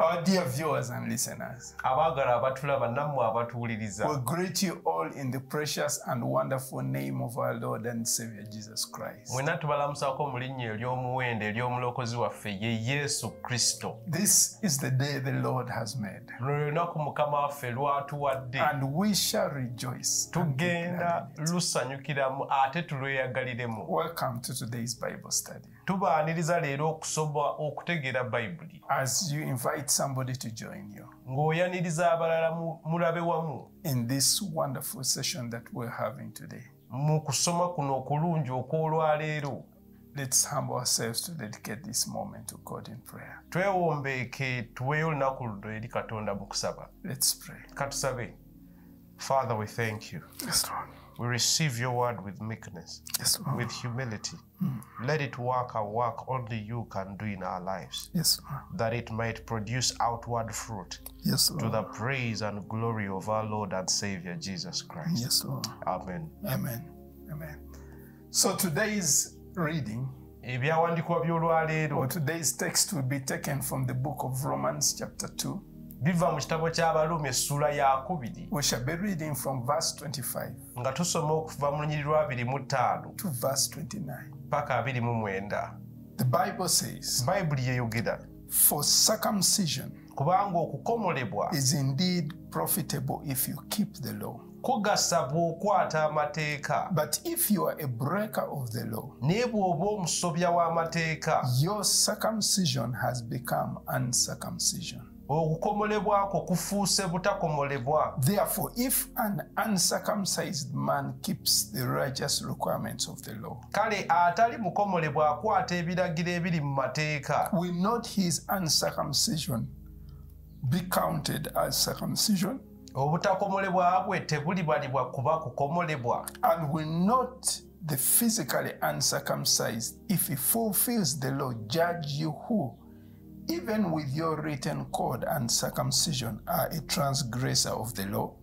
Our dear viewers and listeners, we greet you all in the precious and wonderful name of our Lord and Savior Jesus Christ. This is the day the Lord has made, and we shall rejoice. Welcome to today's Bible study. As you invite somebody to join you in this wonderful session that we're having today, let's humble ourselves to dedicate this moment to God in prayer. Let's pray. Father, we thank you. Yes, Lord. We receive your word with meekness, yes, Lord, with humility. Mm. Let it work a work only you can do in our lives, yes, Lord, that it might produce outward fruit, yes, Lord, to the praise and glory of our Lord and Savior Jesus Christ. Yes, Lord. Amen. Amen. Amen. So today's reading, or today's text, will be taken from the book of Romans chapter 2. We shall be reading from verse 25 to verse 29. The Bible says, "For circumcision is indeed profitable if you keep the law. But if you are a breaker of the law, your circumcision has become uncircumcision. Therefore, if an uncircumcised man keeps the righteous requirements of the law, will not his uncircumcision be counted as circumcision? And will not the physically uncircumcised, if he fulfills the law, judge you, who, even with your written code and circumcision, are a transgressor of the law?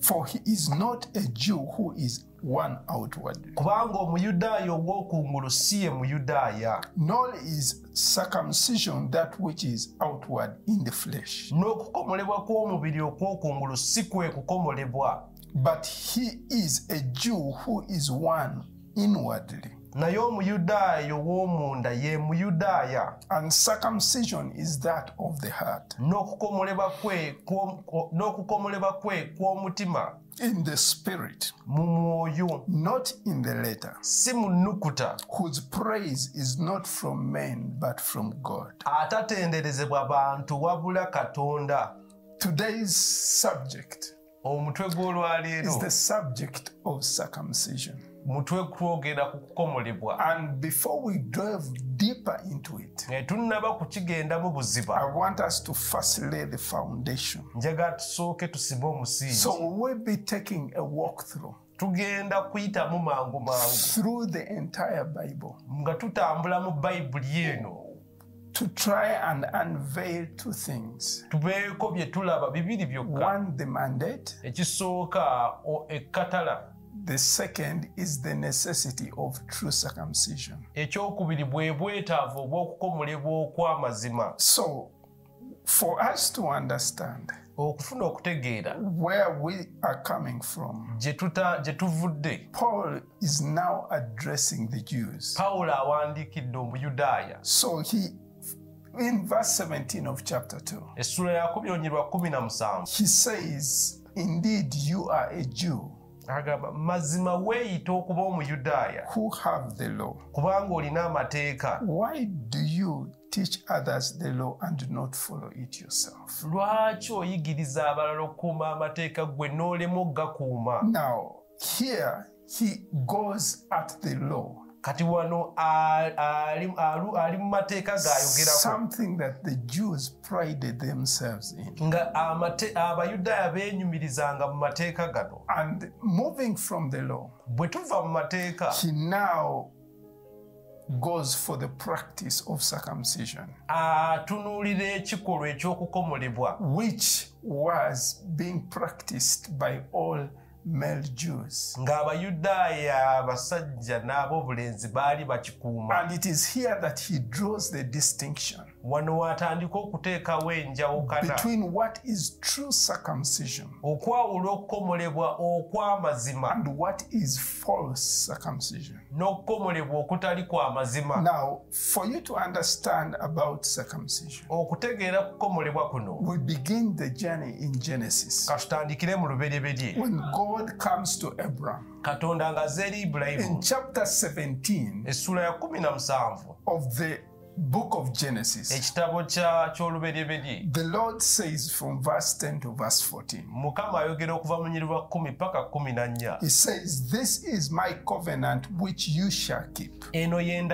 For he is not a Jew who is one outwardly, nor is circumcision that which is outward in the flesh, but he is a Jew who is one inwardly. And circumcision is that of the heart, in the spirit, not in the letter, whose praise is not from men but from God." Today's subject is the subject of circumcision. And before we delve deeper into it, I want us to first lay the foundation. So we'll be taking a walk through the entire Bible, to try and unveil two things. One, the mandate. The second is the necessity of true circumcision. So, for us to understand where we are coming from, Paul is now addressing the Jews. So he, in verse 17 of chapter 2, he says, "Indeed, you are a Jew who have the law. Why do you teach others the law and not follow it yourself?" Now, here he goes at the law, something that the Jews prided themselves in. And moving from the law, he now goes for the practice of circumcision, which was being practiced by all male Jews. And it is here that he draws the distinction between what is true circumcision and what is false circumcision. Now, for you to understand about circumcision, we begin the journey in Genesis. When God comes to Abraham, in chapter 17 of the book of Genesis, the Lord says from verse 10 to verse 14, he says, "This is my covenant which you shall keep between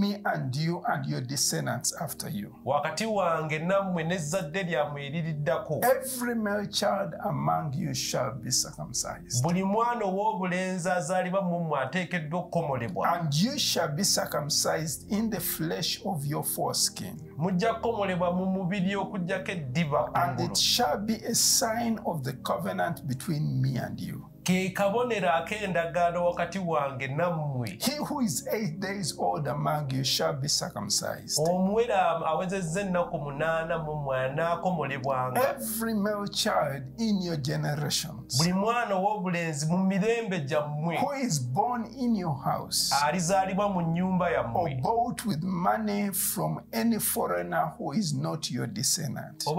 me and you and your descendants after you. Every male child among you shall be circumcised, and you shall be circumcised in the flesh of your foreskin, and it shall be a sign of the covenant between me and you. He who is 8 days old among you shall be circumcised. Every male child in your generations who is born in your house or bought with money from any foreigner who is not your descendant, he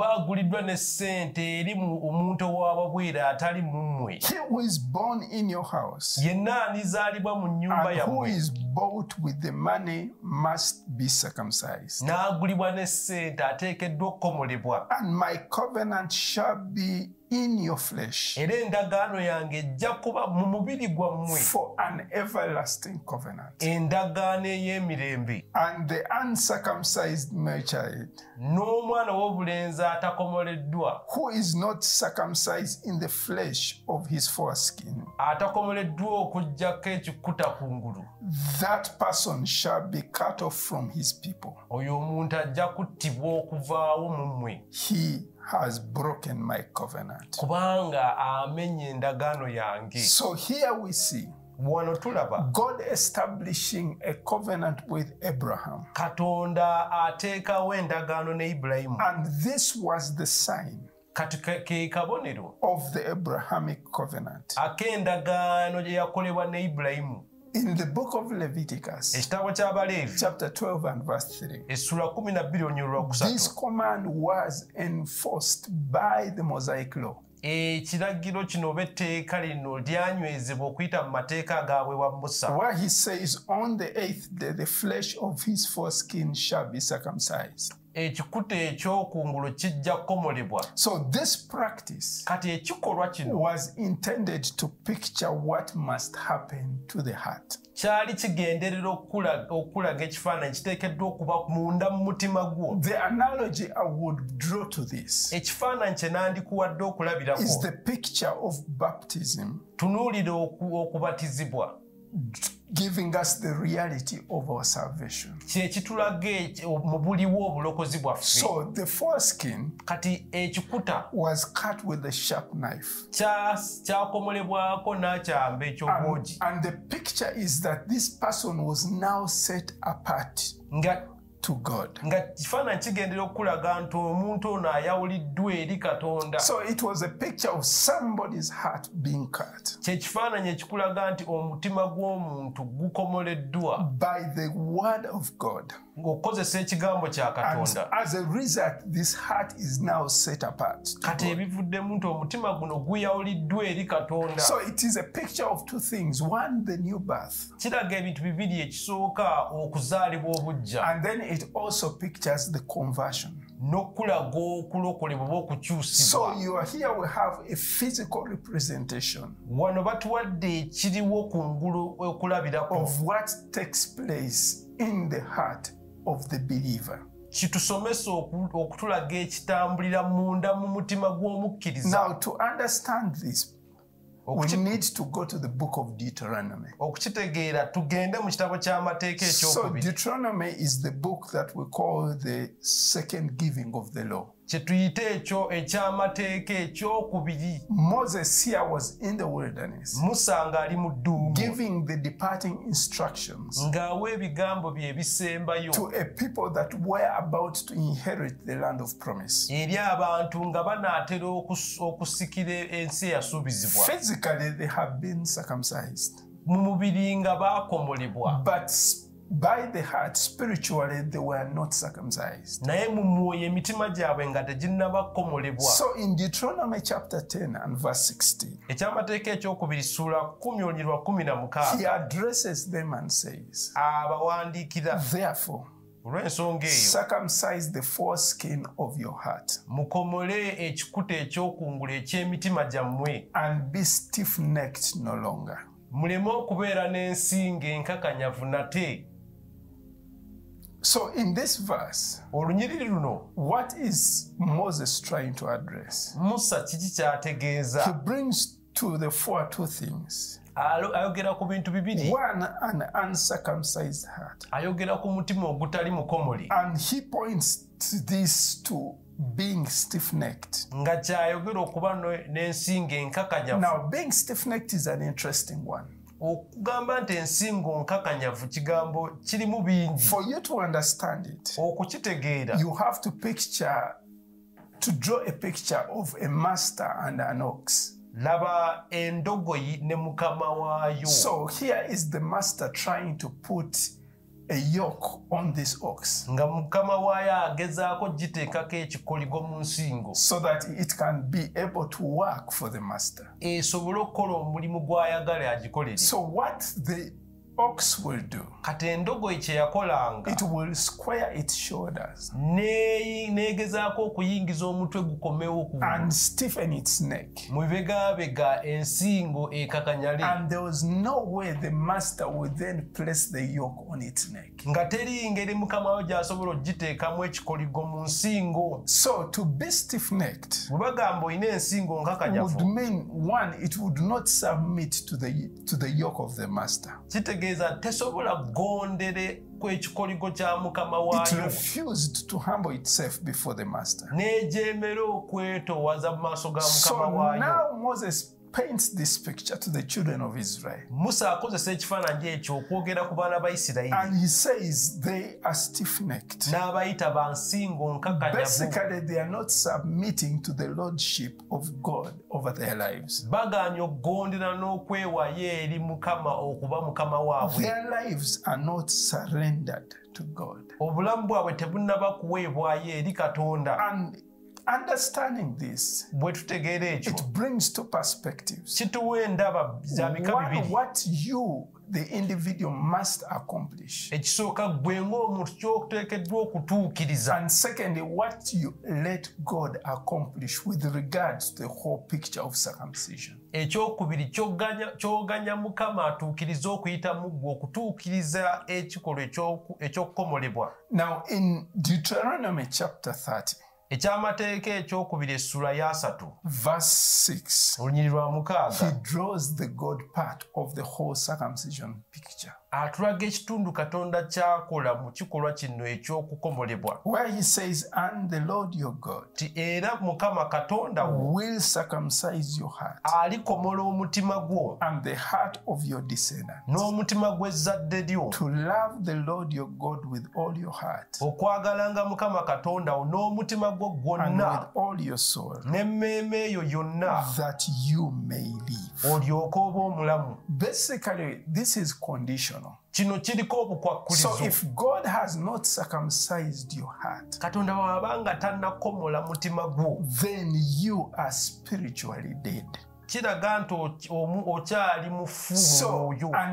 who is born in your house and who is bought with the money must be circumcised. And my covenant shall be in your flesh for an everlasting covenant. And the uncircumcised male child who is not circumcised in the flesh of his foreskin, that person shall be cut off from his people. He has broken my covenant." So here we see God establishing a covenant with Abraham, and this was the sign of the Abrahamic covenant. In the book of Leviticus, chapter 12 and verse 3, this command was enforced by the Mosaic law. Where he says, "On the 8th day, the flesh of his foreskin shall be circumcised." So this practice was intended to picture what must happen to the heart. The analogy I would draw to this is the picture of baptism, giving us the reality of our salvation. So the foreskin was cut with a sharp knife. And the picture is that this person was now set apart to God. So it was a picture of somebody's heart being cut by the word of God. And as a result, this heart is now set apart to God. So it is a picture of two things. One, the new birth. And then it also pictures the conversion. So you are here, we have a physical representation of what takes place in the heart of the believer. Now, to understand this, we need to go to the book of Deuteronomy. So Deuteronomy is the book that we call the second giving of the law. Chetuyite ekyo eky'amateeka eky'okubiri. Moses here was in the wilderness, Musa ng'ali mu dduumu, giving the departing instructions ng'awa ebigambo bye bisembayo to a people that were about to inherit the land of promise. Eri abantu nga banaatera okusikira ensi eyasuubizibwa. Physically they have been circumcised, mu mubiri nga baakomolebwa. But by the heart, spiritually, they were not circumcised. So in Deuteronomy chapter 10 and verse 16, he addresses them and says, therefore, circumcise the foreskin of your heart and be stiff-necked no longer. So in this verse, what is Moses trying to address? He brings to the fore two things. One, an uncircumcised heart. And he points these to being stiff-necked. Now, being stiff-necked is an interesting one. For you to understand it, you have to draw a picture of a master and an ox. So here is the master trying to put a yoke on this ox so that it can be able to work for the master. So what the ox will do, it will square its shoulders and stiffen its neck. And there was no way the master would then place the yoke on its neck. So to be stiff-necked would mean, one, it would not submit to the yoke of the master. It refused to humble itself before the master. So now Moses paints this picture to the children of Israel. And he says they are stiff-necked. Basically, they are not submitting to the lordship of God over their lives. Their lives are not surrendered to God. And understanding this, it brings two perspectives. One, what you, the individual, must accomplish. And secondly, what you let God accomplish with regard to the whole picture of circumcision. Now, in Deuteronomy chapter 30, verse 6, he draws the God part of the whole circumcision picture, where he says, and the Lord your God will circumcise your heart and the heart of your descendants to love the Lord your God with all your heart and with all your soul, that you may live. Basically, this is conditional. So if God has not circumcised your heart, then you are spiritually dead. So an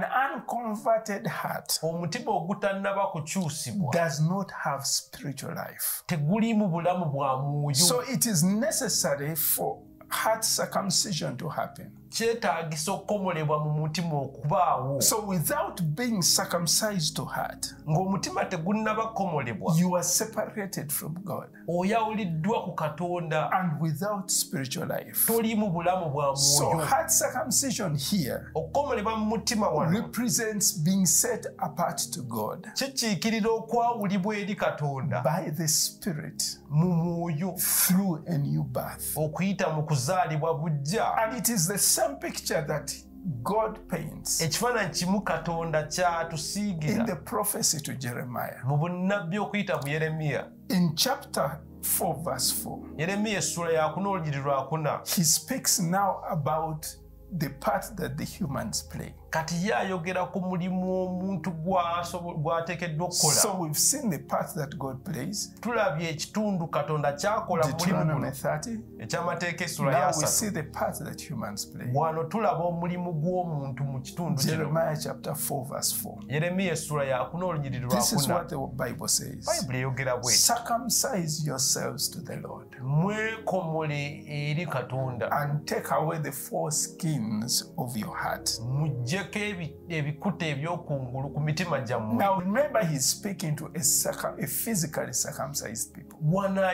unconverted heart does not have spiritual life. So it is necessary for heart circumcision to happen. So without being circumcised to heart, you are separated from God. And without spiritual life. So heart circumcision here represents being set apart to God by the Spirit through a new birth. And it is the same picture that God paints in the prophecy to Jeremiah. In chapter 4, verse 4, he speaks now about the part that the humans play. So we've seen the part that God plays. Deuteronomy 30. Now we see the part that humans play. Jeremiah chapter 4 verse 4. This is what the Bible says. Circumcise yourselves to the Lord and take away the foreskins of your heart. Now remember, he's speaking to a physically circumcised people. Now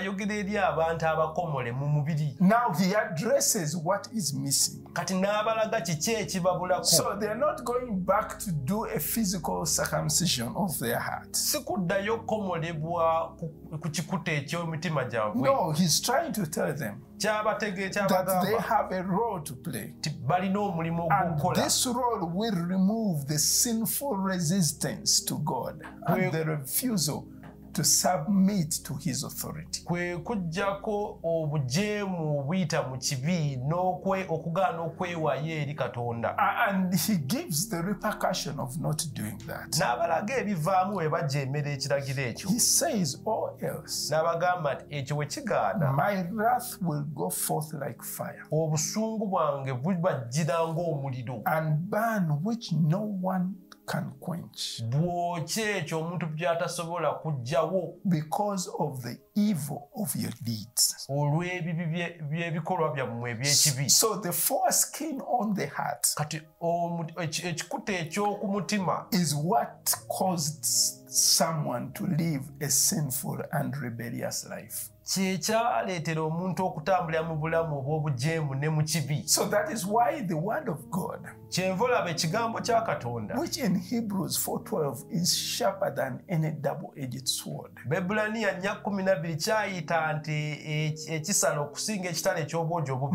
he addresses what is missing. So they are not going back to do a physical circumcision of their heart. No, he's trying to tell them that they have a role to play. And this role will remove the sinful resistance to God and the refusal to submit to his authority. And he gives the repercussion of not doing that. He says, all else, my wrath will go forth like fire and burn, which no one can quench, because of the evil of your deeds. So the foreskin on the heart is what caused someone to live a sinful and rebellious life. So that is why the word of God, which in Hebrews 4:12 is sharper than any double-edged sword,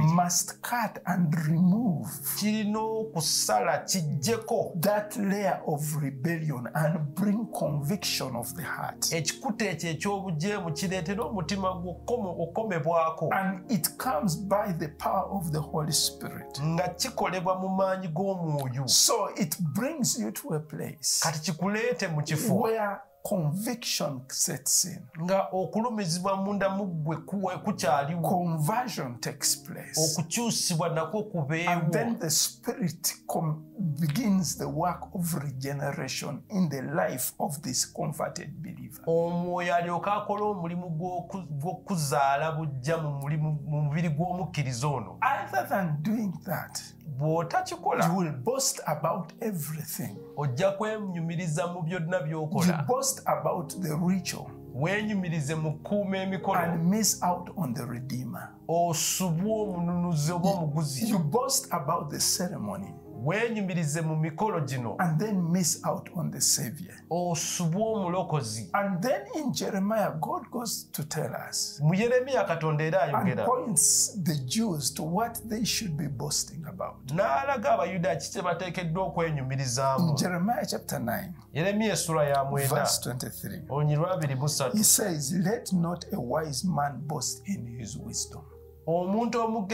must cut and remove that layer of rebellion and bring conviction of the heart. And it comes by the power of the Holy Spirit. So it brings you to a place where conviction sets in. Conversion takes place. And then the Spirit begins the work of regeneration in the life of this converted believer. Other than doing that, you will boast about everything. You boast about the ritual and miss out on the Redeemer. You boast about the ceremony and then miss out on the Savior. And then in Jeremiah, God goes to tell us and points the Jews to what they should be boasting about. In Jeremiah chapter 9, verse 23, he says, let not a wise man boast in his wisdom. And let not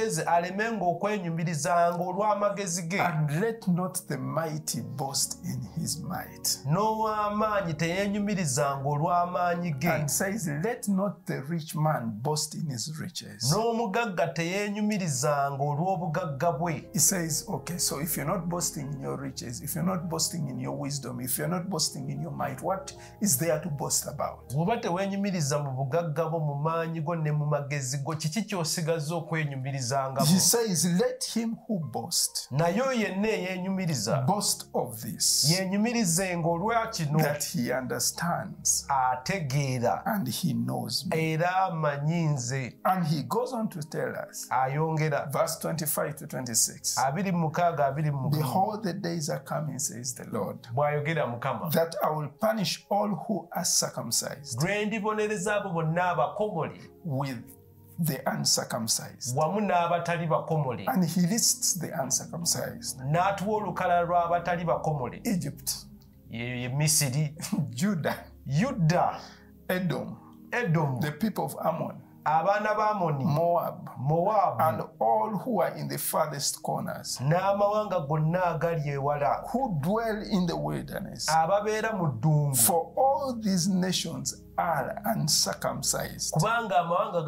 the mighty boast in his might. And says, let not the rich man boast in his riches. He says, okay, so if you're not boasting in your riches, if you're not boasting in your wisdom, if you're not boasting in your might, what is there to boast about? He says, let him who boasts boast of this, that he understands and he knows me. And he goes on to tell us, verse 25 to 26, behold, the days are coming, says the Lord, that I will punish all who are circumcised with the uncircumcised. And he lists the uncircumcised: Egypt, Judah, Edom, the people of Ammon, Moab, and all who are in the farthest corners, who dwell in the wilderness. For all these nations are uncircumcised, and all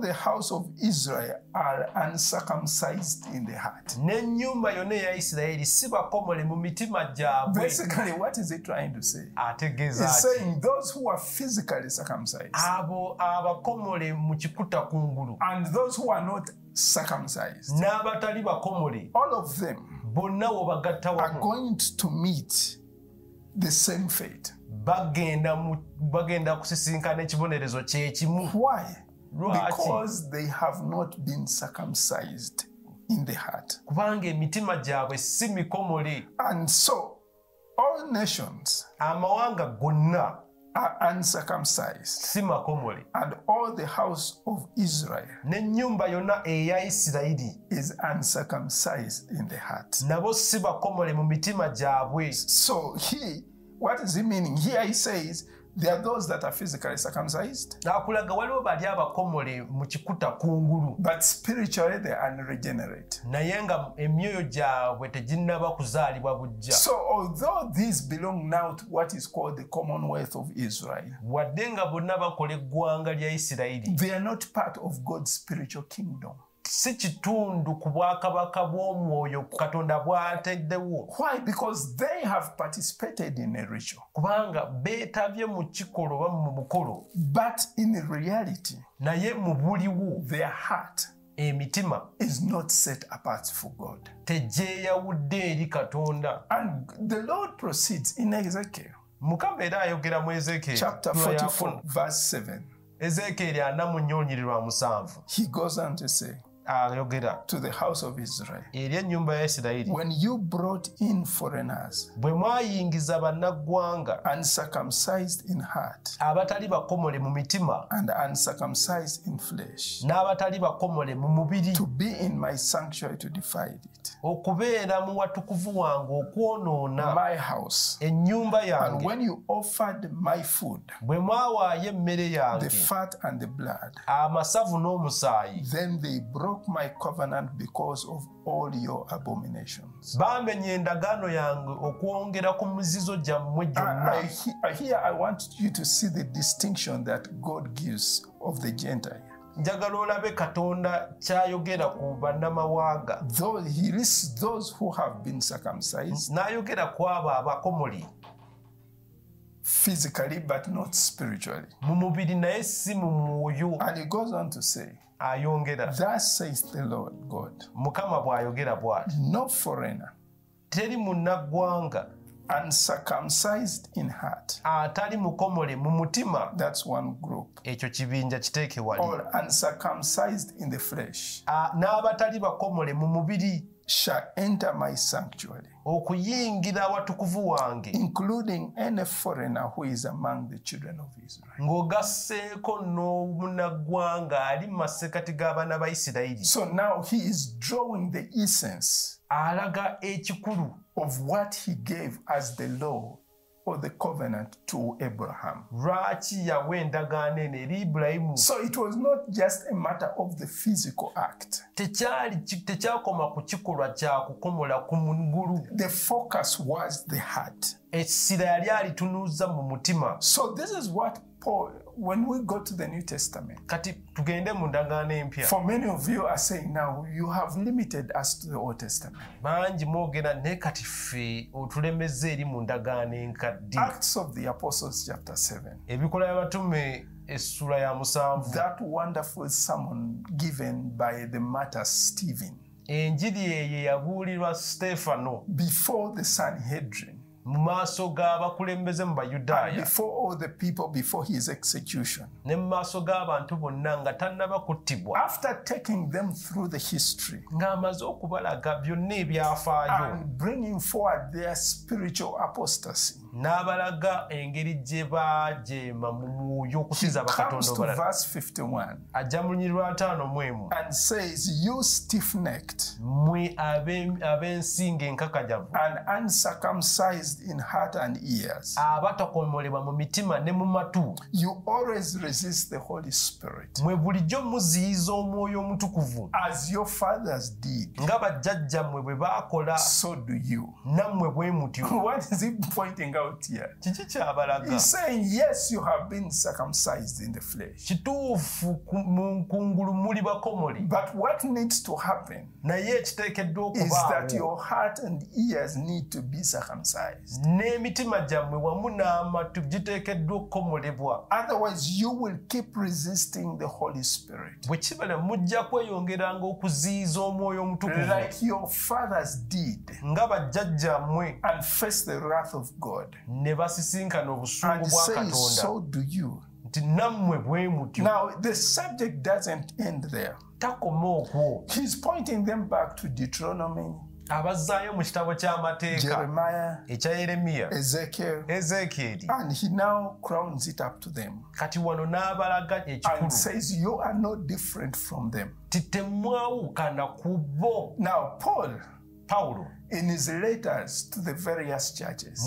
the house of Israel are uncircumcised in the heart. Basically, what is he trying to say? He's saying those who are physically circumcised and those who are not circumcised, all of them are going to meet the same fate. Why? Because they have not been circumcised in the heart. And so, all nations are uncircumcised, and all the house of Israel is uncircumcised in the heart. So what is he meaning? Here he says, there are those that are physically circumcised, but spiritually they are unregenerate. So although these belong now to what is called the Commonwealth of Israel, they are not part of God's spiritual kingdom. Why? Because they have participated in a ritual, but in reality, their heart is not set apart for God. And the Lord proceeds in Ezekiel chapter 44, verse 7. He goes on to say, to the house of Israel, when you brought in foreigners uncircumcised in heart and uncircumcised in flesh to be in my sanctuary to divide it, my house, and when you offered my food, the fat and the blood, then they broke my covenant because of all your abominations. Here I want you to see the distinction that God gives of the Gentile. Though he lists those who have been circumcised physically but not spiritually, and he goes on to say, thus says the Lord God, no foreigner, uncircumcised in heart. That's one group. Or uncircumcised in the flesh shall enter my sanctuary, including any foreigner who is among the children of Israel. So now he is drawing the essence of what he gave as the law or the covenant to Abraham. So it was not just a matter of the physical act. The focus was the heart. So this is what Paul, when we go to the New Testament, for many of you are saying now, you have limited us to the Old Testament. Acts of the Apostles chapter 7. That wonderful sermon given by the martyr Stephen before the Sanhedrin, and before all the people, before his execution. After taking them through the history and bringing forward their spiritual apostasy, he comes to verse 51 and says, you stiff-necked and uncircumcised in heart and ears, you always resist the Holy Spirit, as your fathers did, so do you. What is he pointing out here? He's saying, yes, you have been circumcised in the flesh, but what needs to happen is that your heart and ears need to be circumcised. Otherwise, you will keep resisting the Holy Spirit, like your fathers did, and face the wrath of God. And says, so do you. Now, the subject doesn't end there. He's pointing them back to Deuteronomy, Jeremiah, Ezekiel, and he now crowns it up to them and says, you are no different from them. Now, Paul, in his letters to the various churches,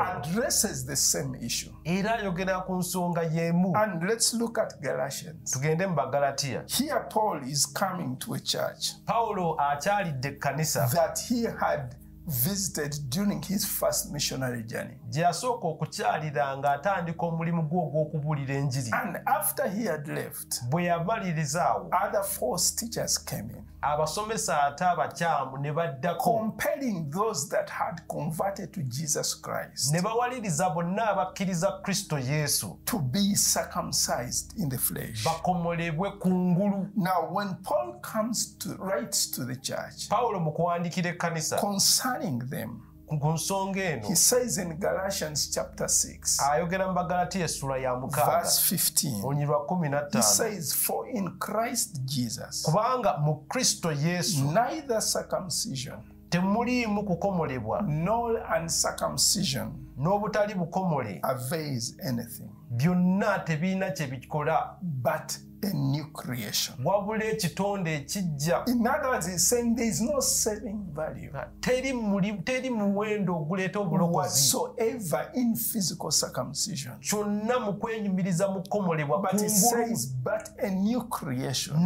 addresses the same issue. And let's look at Galatians. Here Paul is coming to a church that he had visited during his first missionary journey. And after he had left, other false teachers came in, compelling those that had converted to Jesus Christ to be circumcised in the flesh. Now, when Paul comes to writes to the church concerning them, he says in Galatians chapter 6, verse 15, he says, for in Christ Jesus, neither circumcision nor uncircumcision avails anything, but a new creation. In other words, he's saying there is no saving value whatsoever in physical circumcision. But he says, but a new creation.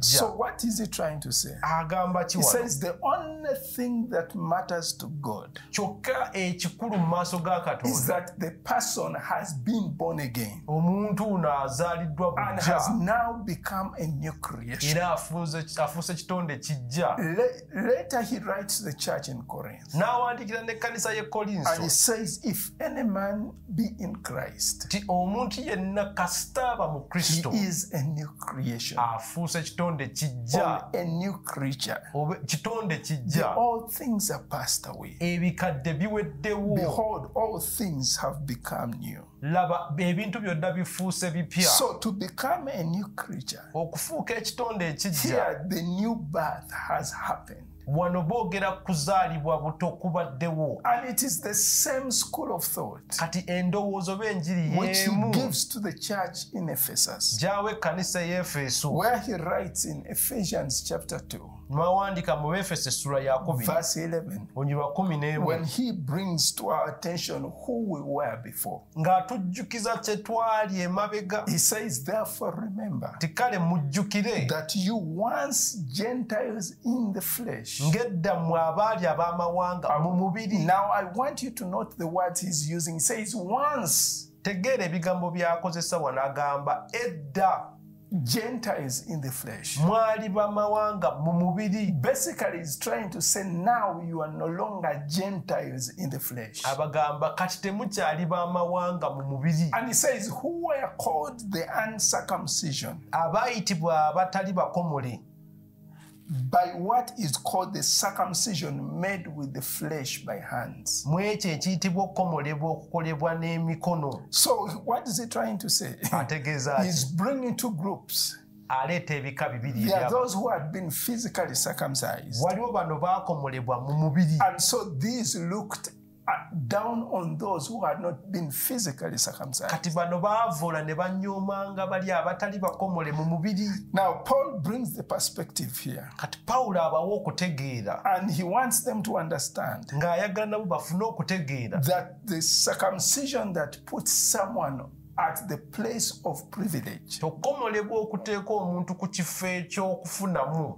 So what is he trying to say? He says the only thing that matters to God is that the person has been born again and has now become a new creation. Later he writes to the church in Corinth. And he says, if any man be in Christ, he is a new creation, or a new creature. All things are passed away. Behold, all things have become new. So to become a new creature, here the new birth has happened. And it is the same school of thought which he gives to the church in Ephesus, where he writes in Ephesians chapter 2, verse 11, when he brings to our attention who we were before. He says, therefore remember that you once Gentiles in the flesh. Now I want you to note the words he's using. He says once. Gentiles in the flesh. Basically, it's trying to say now you are no longer Gentiles in the flesh. And it says, who were called the uncircumcision by what is called the circumcision made with the flesh by hands. So what is he trying to say? He's bringing two groups. There are those who had been physically circumcised. And so these looked down on those who had not been physically circumcised. Now, Paul brings the perspective here. And he wants them to understand that the circumcision that puts someone at the place of privilege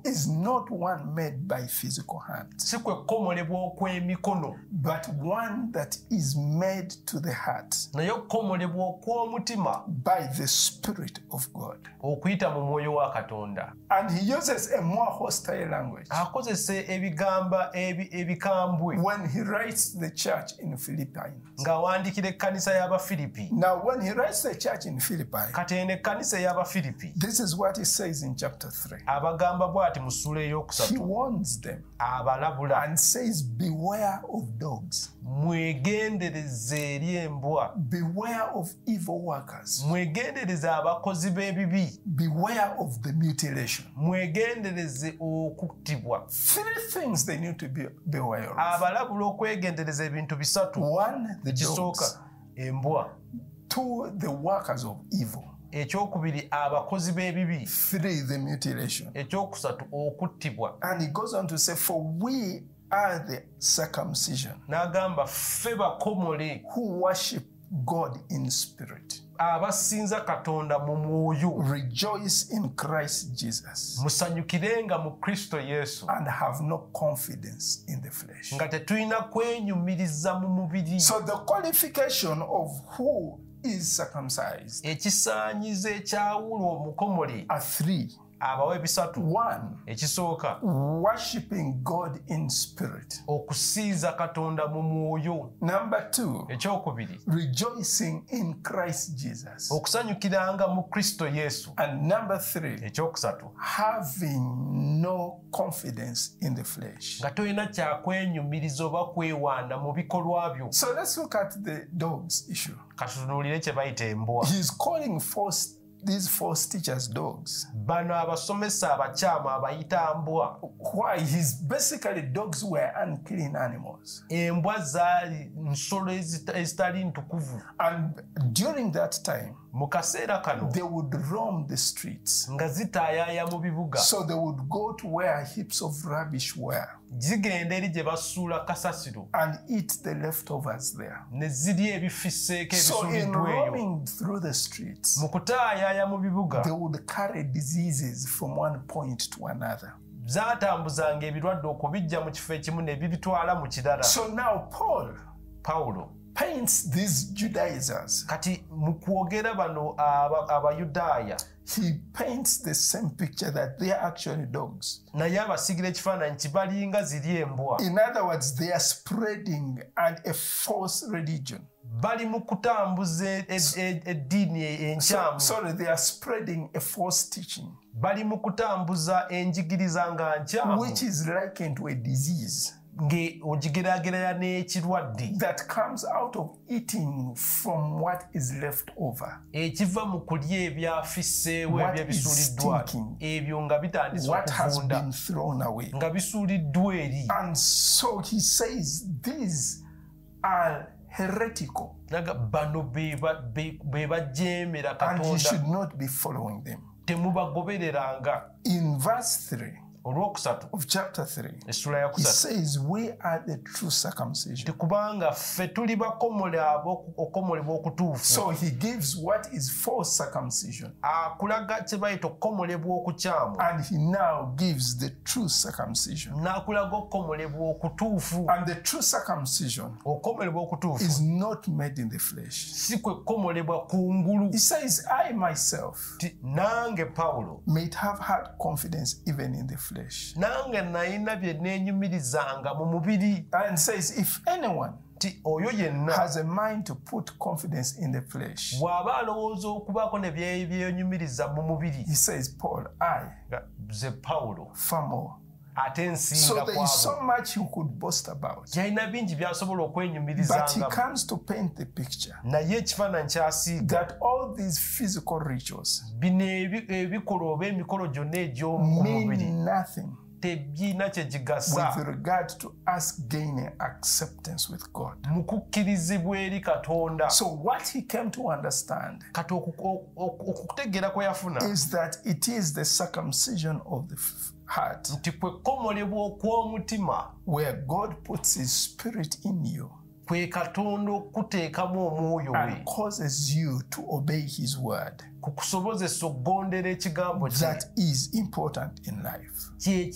is not one made by physical hands, but one that is made to the heart by the Spirit of God. And he uses a more hostile language when he writes the church in Philippi. Now, when he writes the church in Philippi, this is what he says in chapter 3. He warns them and says, beware of dogs. Beware of evil workers. Beware of the mutilation. Three things they need to be beware of. One, the dogs. Two, the workers of evil. Three, the mutilation. And he goes on to say, for we are the circumcision who worship God in spirit, rejoice in Christ Jesus, and have no confidence in the flesh. So the qualification of who is circumcised are three. One, worshiping God in spirit. Number two, rejoicing in Christ Jesus. And number three, having no confidence in the flesh. So let's look at the dogs issue. He's calling forth these false teachers dogs. Why? He's basically, dogs were unclean animals. And during that time, they would roam the streets. So they would go to where heaps of rubbish were and eat the leftovers there. So in roaming through the streets, they would carry diseases from one point to another. So now Paul paints these Judaizers. He paints the same picture that they are actually dogs. In other words, they are spreading a false religion. Sorry, they are spreading a false teaching, which is likened to a disease that comes out of eating from what is left over. What is stinking, what has been thrown away. And so he says these are heretical, and you should not be following them. In verse 3, chapter 3, he says, we are the true circumcision. So he gives what is false circumcision. And he now gives the true circumcision. And the true circumcision is not made in the flesh. He says, I myself may have had confidence even in the flesh. And says, if anyone has a mind to put confidence in the flesh, he says, Paul, I, far more. So there is so much you could boast about. But he comes to paint the picture that all these physical rituals mean nothing with regard to us gaining acceptance with God. So what he came to understand is that it is the circumcision of the heart where God puts his spirit in you and causes you to obey his word. That is important in life. In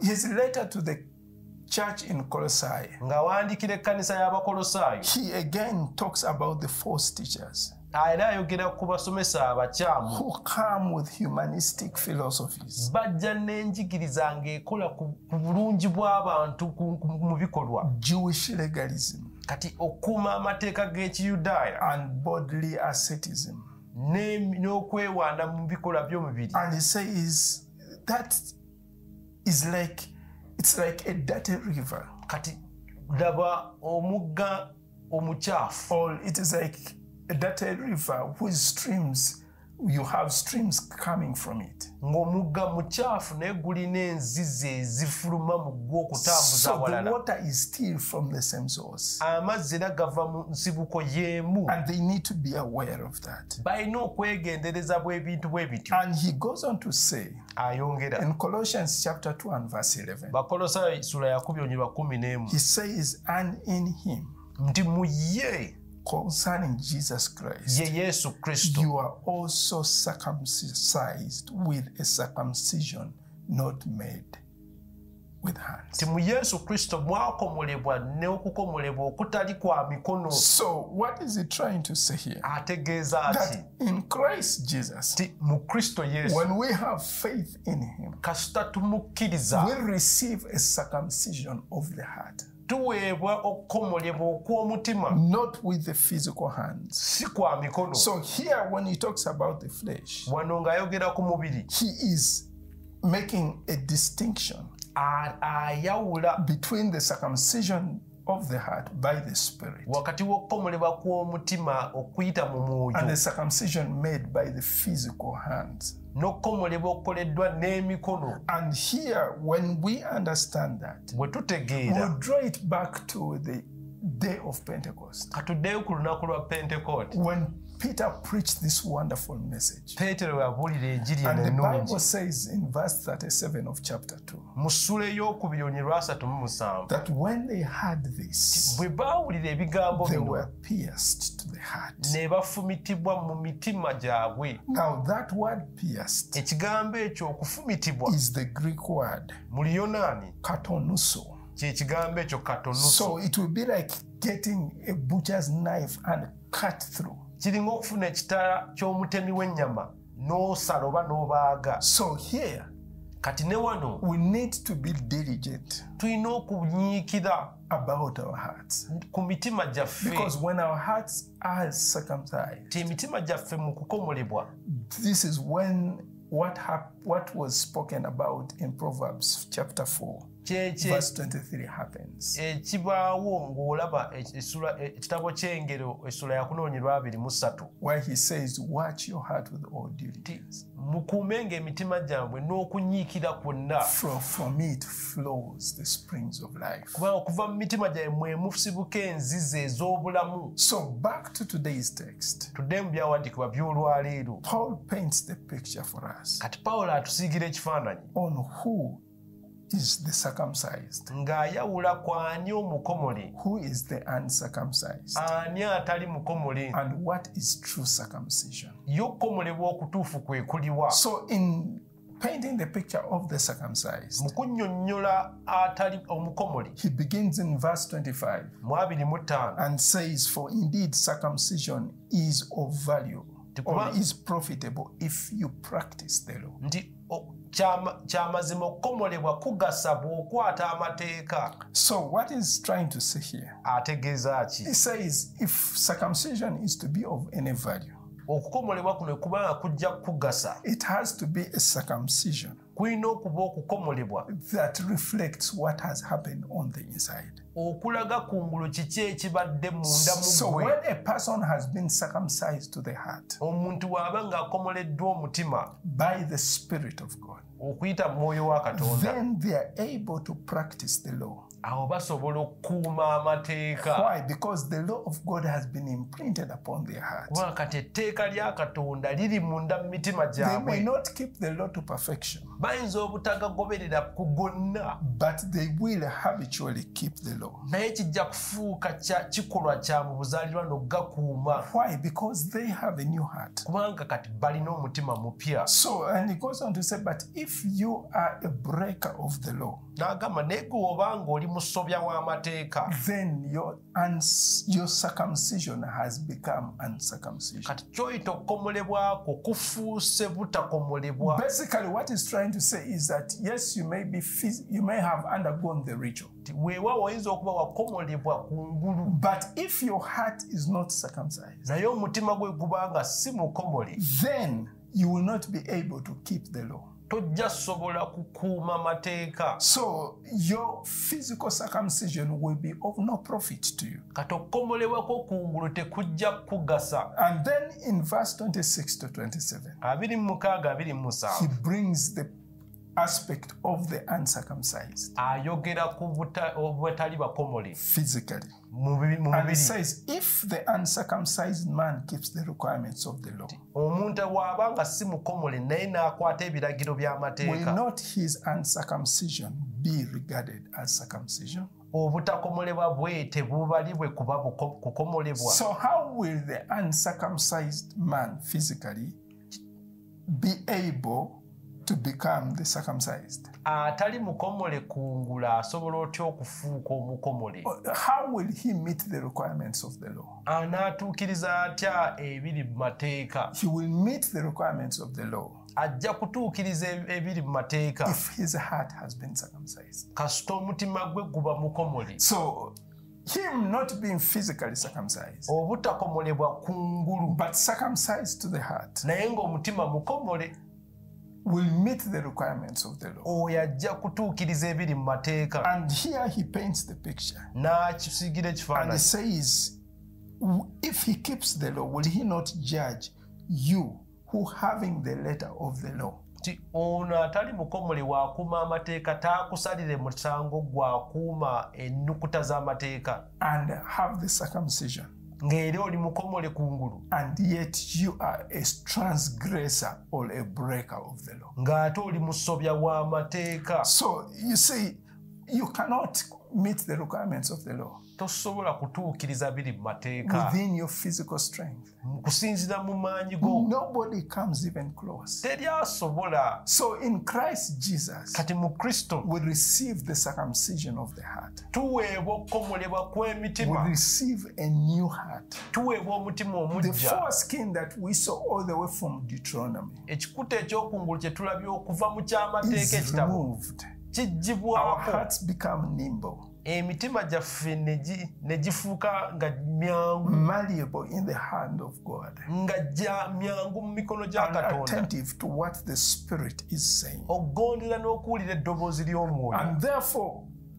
his letter to the church in Colossae, he again talks about the false teachers who come with humanistic philosophies, Jewish legalism, and bodily asceticism. And he says that is like, it's like a dirty river. Or it is like a dirty river whose streams, you have streams coming from it. So the water is still from the same source. And they need to be aware of that. And he goes on to say, in Colossians chapter 2 and verse 11, he says, and in him, concerning Jesus Christ, you are also circumcised with a circumcision not made with hands. So what is he trying to say here? That in Christ Jesus, when we have faith in him, we receive a circumcision of the heart. Not with the physical hands. So here when he talks about the flesh, he is making a distinction between the circumcision of the heart by the Spirit and the circumcision made by the physical hands. And here, when we understand that, we'll draw it back to the day of Pentecost, when Peter preached this wonderful message. And the Bible says in verse 37 of chapter 2, that when they heard this, they were pierced to the heart. Now that word pierced is the Greek word katonuso. So it will be like getting a butcher's knife and cut through. So here, we need to be diligent about our hearts. Because when our hearts are circumcised, this is when what was spoken about in Proverbs chapter 4. verse 23 happens. Where he says, watch your heart with all diligence. From it flows the springs of life. So back to today's text. Paul paints the picture for us on who is the circumcised, who is the uncircumcised, and what is true circumcision. So in painting the picture of the circumcised, he begins in verse 25 and says, for indeed circumcision is of value or is profitable if you practice the law. So what is trying to say here? It says if circumcision is to be of any value, it has to be a circumcision that reflects what has happened on the inside. So when a person has been circumcised to the heart by the Spirit of God, then they are able to practice the law. Why? Because the law of God has been imprinted upon their hearts. They may not keep the law to perfection, but they will habitually keep the law. Why? Because they have a new heart. So, and he goes on to say, but if you are a breaker of the law, then your circumcision has become uncircumcision. Basically, what he's trying to say is that yes, you may have undergone the ritual, but if your heart is not circumcised, then you will not be able to keep the law. So your physical circumcision will be of no profit to you. And then in verse 26 to 27, he brings the aspect of the uncircumcised physically. And it says, if the uncircumcised man keeps the requirements of the law, will not his uncircumcision be regarded as circumcision? So how will the uncircumcised man physically be able to become the circumcised? How will he meet the requirements of the law? He will meet the requirements of the law if his heart has been circumcised. So him not being physically circumcised, but circumcised to the heart, will meet the requirements of the law. And here he paints the picture. And he says, if he keeps the law, will he not judge you who having the letter of the law? And have the circumcision, and yet you are a transgressor or a breaker of the law. So you see, you cannot meet the requirements of the law within your physical strength. Nobody comes even close. So in Christ Jesus, we receive the circumcision of the heart. We receive a new heart. The foreskin that we saw all the way from Deuteronomy is removed. Our hearts become nimble. emitima jaffe negifuuka nga myangu, malleable in the hand of God, nga ja myangu mu mikono gya Katonda, attentive to what the Spirit is saying, ogondira n'okuwulira eddobozi ly'Omwoyo. And therefore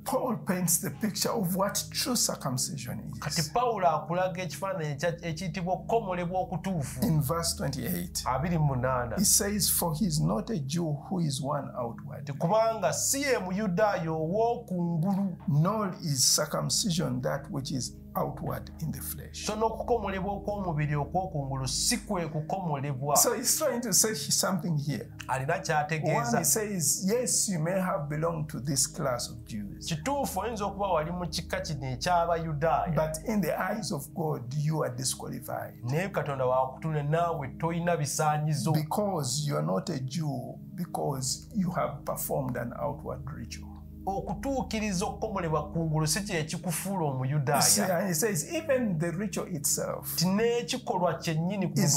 Paul paints the picture of what true circumcision is. In verse 28, he says, "For he is not a Jew who is one outward, nor is circumcision that which is outward in the flesh." So he's trying to say something here. One, he says, yes, you may have belonged to this class of Jews, but in the eyes of God, you are disqualified because you are not a Jew, because you have performed an outward ritual. He says even the ritual itself is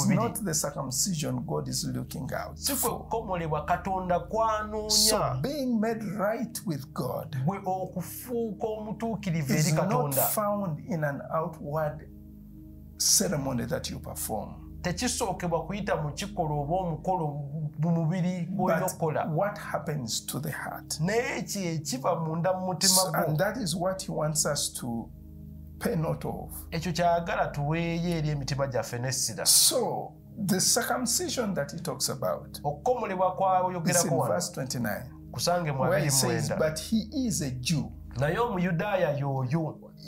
not the circumcision God is looking out for. So being made right with God is not found in an outward ceremony that you perform, but what happens to the heart. So, and that is what he wants us to pay note of. So the circumcision that he talks about is in verse 29, where he says, but he is a Jew,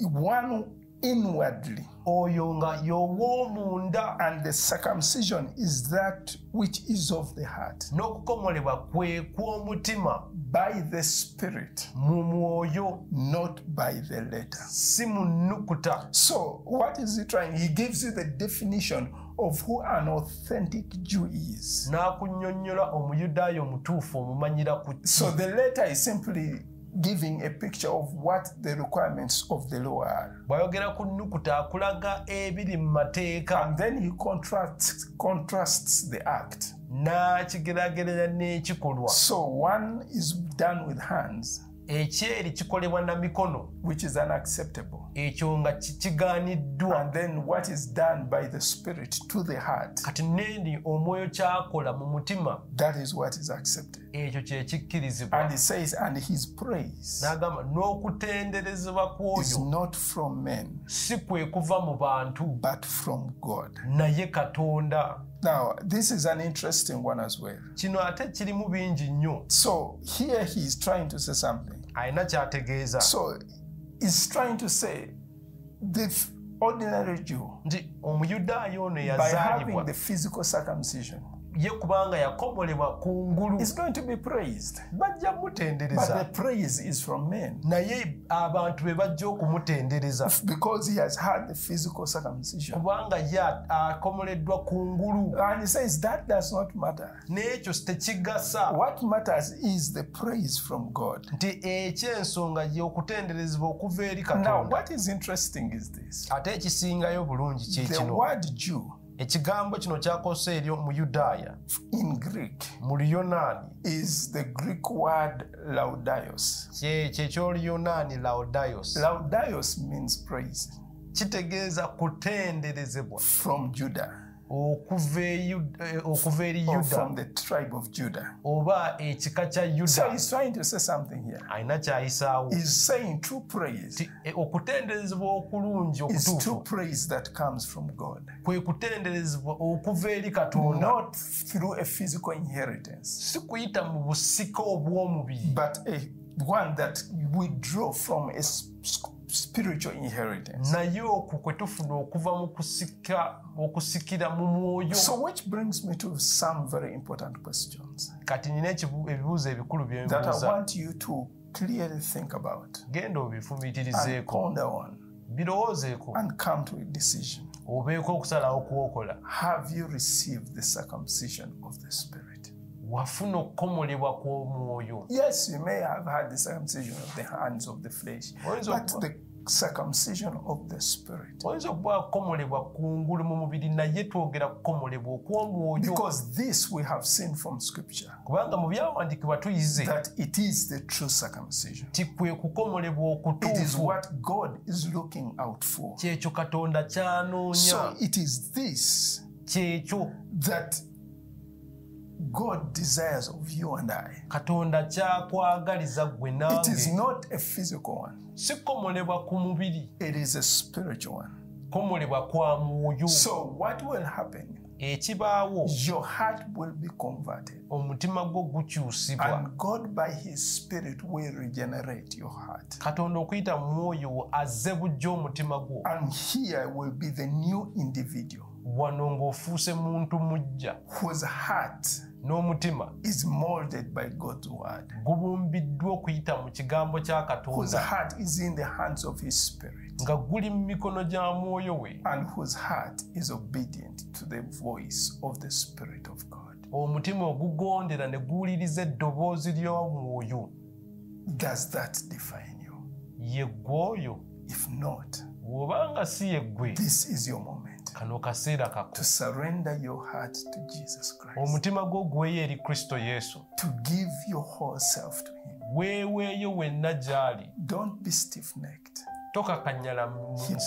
one inwardly, and the circumcision is that which is of the heart, by the Spirit, not by the letter. So what is he trying? He gives you the definition of who an authentic Jew is. So the letter is simply giving a picture of what the requirements of the law are. And then he contrasts the act. So one is done with hands, which is unacceptable. And then what is done by the Spirit to the heart, that is what is accepted. And he says, and his praise is not from men, but from God. Now, this is an interesting one as well. So here he is trying to say something. So he's trying to say the ordinary Jew, by having the physical circumcision, it's going to be praised, but the praise is from men, because he has had the physical circumcision. And he says that does not matter. What matters is the praise from God. Now, what is interesting is this. The word Jew in Greek is the Greek word laudaios. Laudaios means praise. From Judah, or from the tribe of Judah. So he's trying to say something here. He's saying true praise is true praise that comes from God, not through a physical inheritance, but one that we draw from a spiritual inheritance. So which brings me to some very important questions that I want you to clearly think about and ponder on and come to a decision. Have you received the circumcision of the Spirit? Yes, you may have had the circumcision of the hands of the flesh, but the circumcision of the spirit. Because this we have seen from scripture, that it is the true circumcision. It is what God is looking out for. So it is this that God desires of you and I. It is not a physical one. It is a spiritual one. So what will happen? Your heart will be converted. And God by His Spirit will regenerate your heart. And here will be the new individual whose heart is molded by God's word, whose heart is in the hands of His Spirit, and whose heart is obedient to the voice of the Spirit of God. Does that define you? If not, this is your moment to surrender your heart to Jesus Christ, to give your whole self to Him. Don't be stiff-necked. He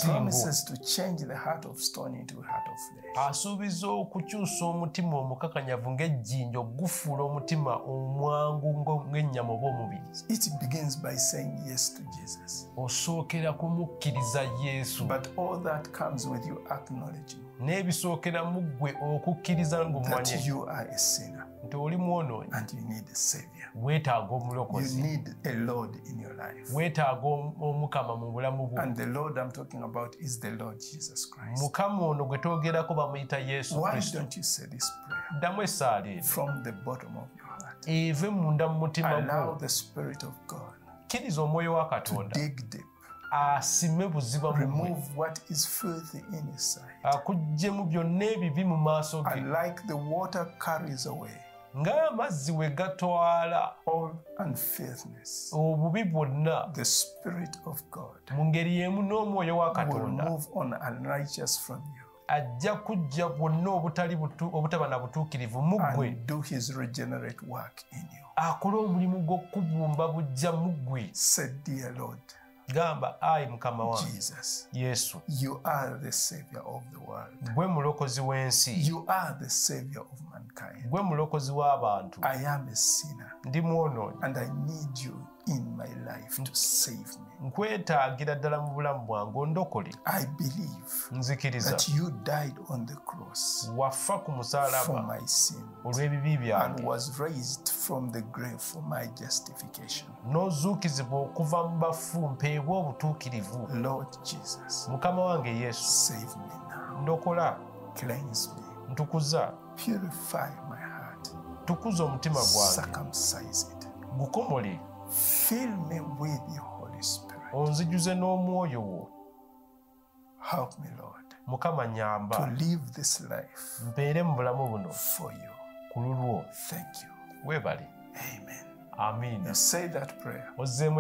promises to change the heart of stone into a heart of flesh. It begins by saying yes to Jesus. But all that comes with you acknowledging that you are a sinner and you need a Savior. You need a Lord in your life. And the Lord I'm talking about is the Lord Jesus Christ. Why don't you say this prayer from the bottom of your heart? Allow the Spirit of God to dig deep. Remove what is filthy in His sight. And like the water carries away all unfaithfulness, the Spirit of God will move on unrighteous from you and do His regenerate work in you. Said, dear Lord, Jesus, you are the Savior of the world. You are the Savior of mankind. I am a sinner, and I need you in my life to save me. I believe that you died on the cross for my sin and was raised from the grave for my justification. Lord Jesus, save me now. Cleanse me. Purify my heart. Circumcise it. Fill me with your Holy Spirit. Help me, Lord, to live this life for you. Thank you. Amen. Amen. You say that prayer, you've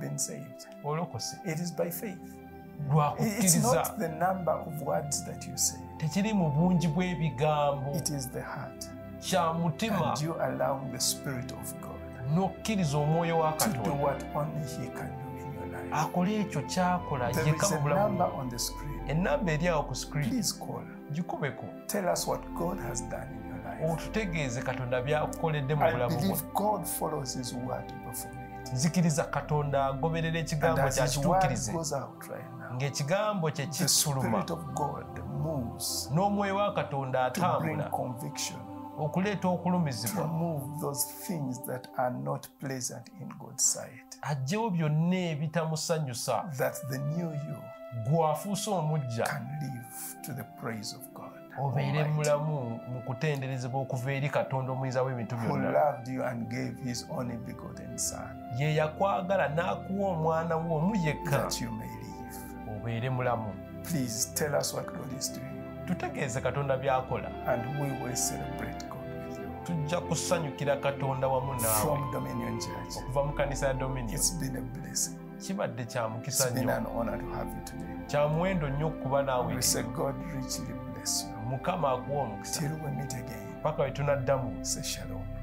been saved. It is by faith. It's not the number of words that you say. It is the heart. And you allow the Spirit of God to do what only He can do in your life. There is a number on the screen. Please call. Tell us what God has done in your life. I believe God follows His word to perform it. And as His word goes out right now, the Spirit of God moves to bring conviction, to remove those things that are not pleasant in God's sight, that the new you can live to the praise of God Almighty, who loved you and gave His only begotten Son, that you may live. Please tell us what God is doing, and we will celebrate from Dominion Church. It's been a blessing. Kibadde kya mukisa nnyo. It's been an honor to have you today. Kya muwendo nnyo kuba naawe. We say God richly bless you. Mukama akuwe omukisa. Till we meet again. Paka we tunaddamu. Say shalom.